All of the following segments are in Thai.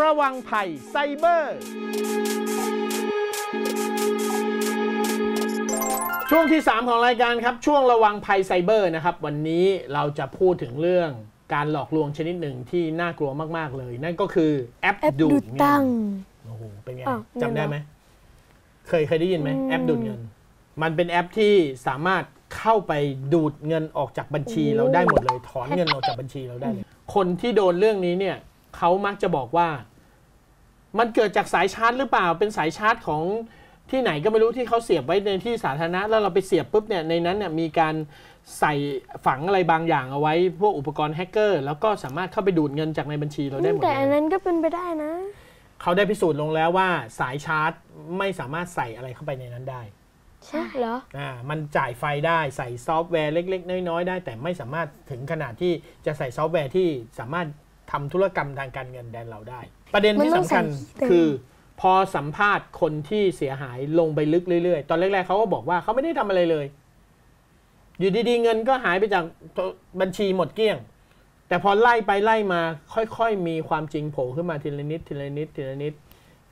ระวังภัยไซเบอร์ช่วงที่3ของรายการครับช่วงระวังภัยไซเบอร์นะครับวันนี้เราจะพูดถึงเรื่องการหลอกลวงชนิดหนึ่งที่น่ากลัวมากๆเลยนั่นก็คือแอปดูดตังโอ้โหเป็นไงจำได้ไหมเคยได้ยินไหมแอปดูดเงินมันเป็นแอปที่สามารถเข้าไปดูดเงินออกจากบัญชีเราได้หมดเลยถอนเงินออกจากบัญชีเราได้เลยคนที่โดนเรื่องนี้เนี่ยเขามักจะบอกว่ามันเกิดจากสายชาร์จหรือเปล่าเป็นสายชาร์จของที่ไหนก็ไม่รู้ที่เขาเสียบไว้ในที่สาธารณะแล้วเราไปเสียบปุ๊บเนี่ยในนั้นเนี่ยมีการใส่ฝังอะไรบางอย่างเอาไว้พวกอุปกรณ์แฮกเกอร์แล้วก็สามารถเข้าไปดูดเงินจากในบัญชีเราได้หมดแต่อันนั้นก็เป็นไปได้นะเขาได้พิสูจน์ลงแล้วว่าสายชาร์จไม่สามารถใส่อะไรเข้าไปในนั้นได้ใช่เหรอมันจ่ายไฟได้ใส่ซอฟต์แวร์เล็กๆน้อยๆได้แต่ไม่สามารถถึงขนาดที่จะใส่ซอฟต์แวร์ที่สามารถทำธุรกรรมทางการเงินแดนเราได้ประเด็นที่สำคัญคือพอสัมภาษณ์คนที่เสียหายลงไปลึกเรื่อยๆตอนแรกๆเขาก็บอกว่าเขาไม่ได้ทำอะไรเลยอยู่ดีๆเงินก็หายไปจากบัญชีหมดเกลี้ยงแต่พอไล่ไปไล่มาค่อยๆมีความจริงโผล่ขึ้นมาทีละนิดทีละนิดทีละนิด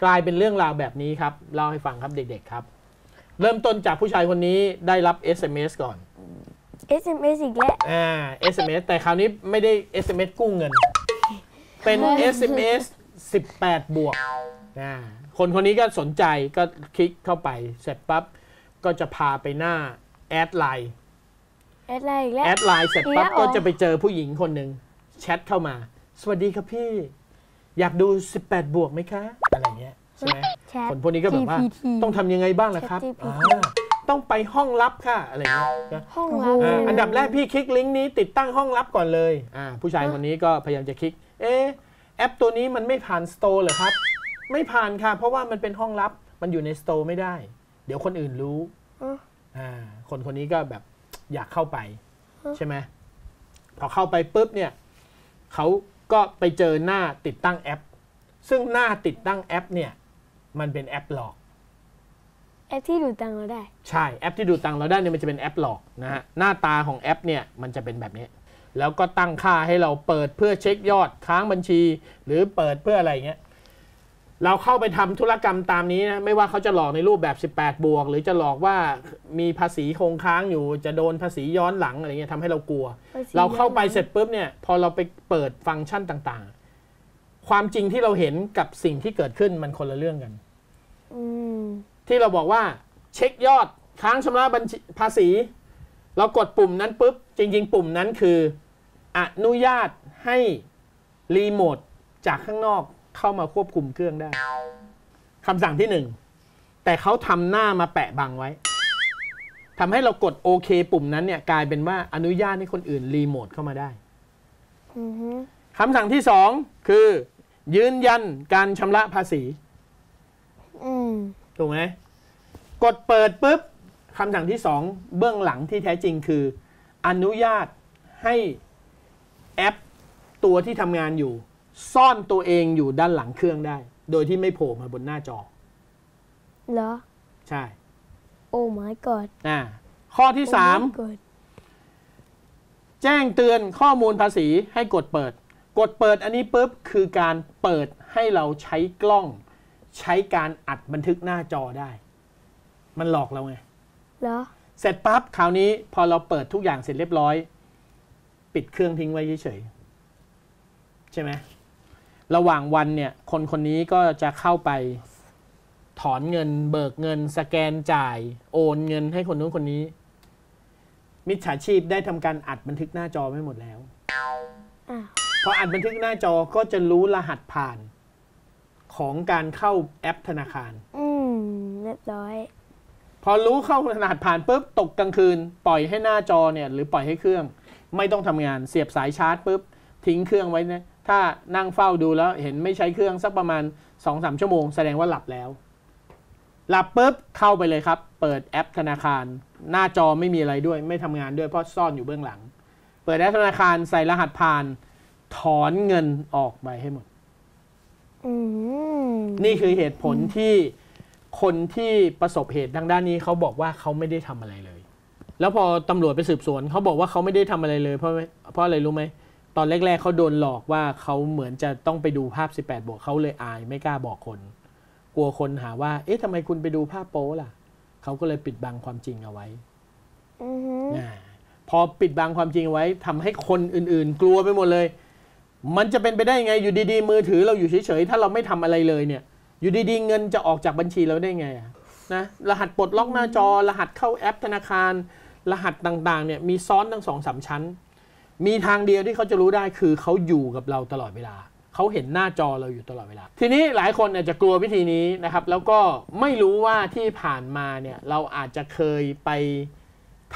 กลายเป็นเรื่องราวแบบนี้ครับเล่าให้ฟังครับเด็กๆครับเริ่มต้นจากผู้ชายคนนี้ได้รับ SMS ก่อน SMS อีกแล้วSMS แต่คราวนี้ไม่ได้ SMS กู้เงินเป็น SMS 18 บวกคนนี้ก็สนใจก็คลิกเข้าไปเสร็จปั๊บก็จะพาไปหน้าแอดไลน์อีกแล้วแอดไลน์เสร็จปั๊บก็จะไปเจอผู้หญิงคนหนึ่งแชทเข้ามาสวัสดีครับพี่อยากดู18 บวกไหมคะอะไรเงี้ยใช่ไหมคนพวกนี้ก็แบบว่าต้องทำยังไงบ้างล่ะครับต้องไปห้องลับค่ะอะไรเงี้ยห้องลับอันดับแรกพี่คลิกลิงก์นี้ติดตั้งห้องลับก่อนเลยผู้ชายคนนี้ก็พยายามจะคลิกแอปตัวนี้มันไม่ผ่านสโตร์เหรอครับไม่ผ่านค่ะเพราะว่ามันเป็นห้องลับมันอยู่ในสโตร์ไม่ได้เดี๋ยวคนอื่นรู้คนนี้ก็แบบอยากเข้าไปใช่ไหมพอเข้าไปปุ๊บเนี่ยเขาก็ไปเจอหน้าติดตั้งแอปซึ่งหน้าติดตั้งแอปเนี่ยมันเป็นแอปหลอกแอปที่ดูดตังเราได้ใช่แอปที่ดูดตังเราได้เนี่ยมันจะเป็นแอปหลอกนะฮะหน้าตาของแอปเนี่ยมันจะเป็นแบบนี้แล้วก็ตั้งค่าให้เราเปิดเพื่อเช็คยอดค้างบัญชีหรือเปิดเพื่ออะไรเงี้ยเราเข้าไปทำธุรกรรมตามนี้นะไม่ว่าเขาจะหลอกในรูปแบบ18 บวกหรือจะหลอกว่ามีภาษีคงค้างอยู่จะโดนภาษีย้อนหลังอะไรเงี้ยทำให้เรากลัวเราเข้าไปเสร็จปุ๊บเนี่ยพอเราไปเปิดฟังก์ชันต่างๆความจริงที่เราเห็นกับสิ่งที่เกิดขึ้นมันคนละเรื่องกันที่เราบอกว่าเช็คยอดค้างชำระภาษีเรากดปุ่มนั้นปุ๊บจริงๆปุ่มนั้นคืออนุญาตให้รีโมทจากข้างนอกเข้ามาควบคุมเครื่องได้คำสั่งที่1แต่เขาทำหน้ามาแปะบังไว้ทำให้เรากดโอเคปุ่มนั้นเนี่ยกลายเป็นว่าอนุญาตให้คนอื่นรีโมทเข้ามาได้คำสั่งที่2คือยืนยันการชำระภาษีถูกไหมกดเปิดปุ๊บคำสั่งที่2เบื้องหลังที่แท้จริงคืออนุญาตให้แอปตัวที่ทำงานอยู่ซ่อนตัวเองอยู่ด้านหลังเครื่องได้โดยที่ไม่โผล่มาบนหน้าจอเหรอใช่โอ้ my god ข้อที่3แจ้งเตือนข้อมูลภาษีให้กดเปิดอันนี้ปุ๊บคือการเปิดให้เราใช้กล้องใช้การอัดบันทึกหน้าจอได้มันหลอกเราไงเหรอเสร็จปั๊บคราวนี้พอเราเปิดทุกอย่างเสร็จเรียบร้อยปิดเครื่องทิ้งไว้เฉยใช่ไหมระหว่างวันเนี่ยคนนี้ก็จะเข้าไปถอนเงินเบิกเงินสแกนจ่ายโอนเงินให้คนนู้นคนนี้มิจฉาชีพได้ทำการอัดบันทึกหน้าจอไว้หมดแล้วพออัดบันทึกหน้าจอก็จะรู้รหัสผ่านของการเข้าแอปธนาคารเรียบร้อยพอรู้เข้ารหัสผ่านปุ๊บตกกลางคืนปล่อยให้หน้าจอเนี่ยหรือปล่อยให้เครื่องไม่ต้องทำงานเสียบสายชาร์จปุ๊บทิ้งเครื่องไว้นะถ้านั่งเฝ้าดูแล้วเห็นไม่ใช้เครื่องสักประมาณ 2-3 ชั่วโมงแสดงว่าหลับแล้วหลับปุ๊บเข้าไปเลยครับเปิดแอปธนาคารหน้าจอไม่มีอะไรด้วยไม่ทำงานด้วยเพราะซ่อนอยู่เบื้องหลังเปิดแอปธนาคารใส่รหัสผ่านถอนเงินออกไปให้หมดนี่คือเหตุผลที่คนที่ประสบเหตุทางด้านนี้เขาบอกว่าเขาไม่ได้ทำอะไรเลยแล้วพอตำรวจไปสืบสวนเขาบอกว่าเขาไม่ได้ทำอะไรเลยเพราะอะไรรู้ไหม ตอนแรกๆเขาโดนหลอกว่าเขาเหมือนจะต้องไปดูภาพ18+เขาเลยอายไม่กล้าบอกคนกลัวคนหาว่าเอ๊ะทำไมคุณไปดูภาพโป๊ล่ะเขาก็เลยปิดบังความจริงเอาไว้พอปิดบังความจริงไว้ทำให้คนอื่นๆกลัวไปหมดเลยมันจะเป็นไปได้ไงอยู่ดีๆมือถือเราอยู่เฉยๆถ้าเราไม่ทำอะไรเลยเนี่ยอยู่ดีๆเงินจะออกจากบัญชีเราได้ไงนะรหัสปลดล็อกหน้าจอรหัสเข้าแอปธนาคารรหัสต่างๆเนี่ยมีซ้อนทั้ง 2-3 ชั้นมีทางเดียวที่เขาจะรู้ได้คือเขาอยู่กับเราตลอดเวลาเขาเห็นหน้าจอเราอยู่ตลอดเวลาทีนี้หลายคนอาจจะกลัววิธีนี้นะครับแล้วก็ไม่รู้ว่าที่ผ่านมาเนี่ยเราอาจจะเคยไป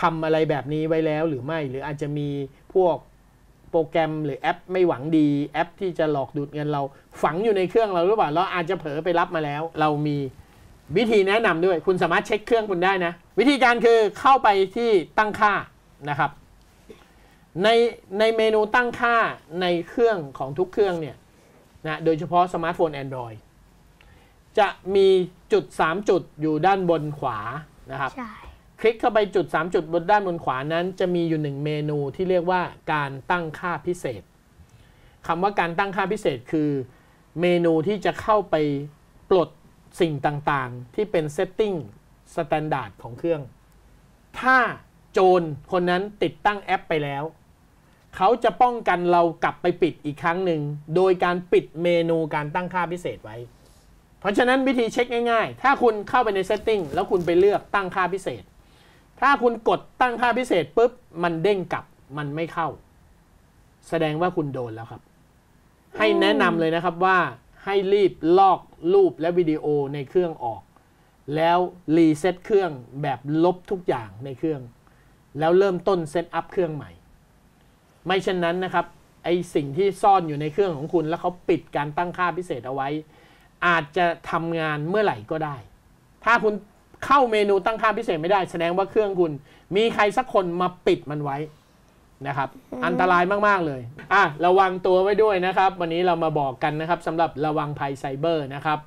ทำอะไรแบบนี้ไว้แล้วหรือไม่หรืออาจจะมีพวกโปรแกรมหรือแอปไม่หวังดีแอปที่จะหลอกดูดเงินเราฝังอยู่ในเครื่องเราหรือเปล่าเราอาจจะเผลอไปรับมาแล้วเรามีวิธีแนะนำด้วยคุณสามารถเช็คเครื่องคุณได้นะวิธีการคือเข้าไปที่ตั้งค่านะครับในเมนูตั้งค่าในเครื่องของทุกเครื่องเนี่ยนะโดยเฉพาะสมาร์ทโฟน Android จะมีจุด3จุดอยู่ด้านบนขวานะครับคลิกเข้าไปจุด3จุดบนด้านบนขวานั้นจะมีอยู่1เมนูที่เรียกว่าการตั้งค่าพิเศษคำว่าการตั้งค่าพิเศษคือเมนูที่จะเข้าไปปลดสิ่งต่างๆที่เป็น setting standard ของเครื่องถ้าโจรคนนั้นติดตั้งแอปไปแล้วเขาจะป้องกันเรากลับไปปิดอีกครั้งหนึ่งโดยการปิดเมนูการตั้งค่าพิเศษไว้เพราะฉะนั้นวิธีเช็คง่ายๆถ้าคุณเข้าไปใน setting แล้วคุณไปเลือกตั้งค่าพิเศษถ้าคุณกดตั้งค่าพิเศษปุ๊บมันเด้งกลับมันไม่เข้าแสดงว่าคุณโดนแล้วครับให้แนะนำเลยนะครับว่าให้รีบลอกรูปและวิดีโอในเครื่องออกแล้วรีเซ็ตเครื่องแบบลบทุกอย่างในเครื่องแล้วเริ่มต้นเซตอัพเครื่องใหม่ไม่เช่นนั้นนะครับไอสิ่งที่ซ่อนอยู่ในเครื่องของคุณแล้วเขาปิดการตั้งค่าพิเศษเอาไว้อาจจะทำงานเมื่อไหร่ก็ได้ถ้าคุณเข้าเมนูตั้งค่าพิเศษไม่ได้แสดงว่าเครื่องคุณมีใครสักคนมาปิดมันไว้นะครับอันตรายมากๆเลยระวังตัวไว้ด้วยนะครับวันนี้เรามาบอกกันนะครับสำหรับระวังภัยไซเบอร์นะครับ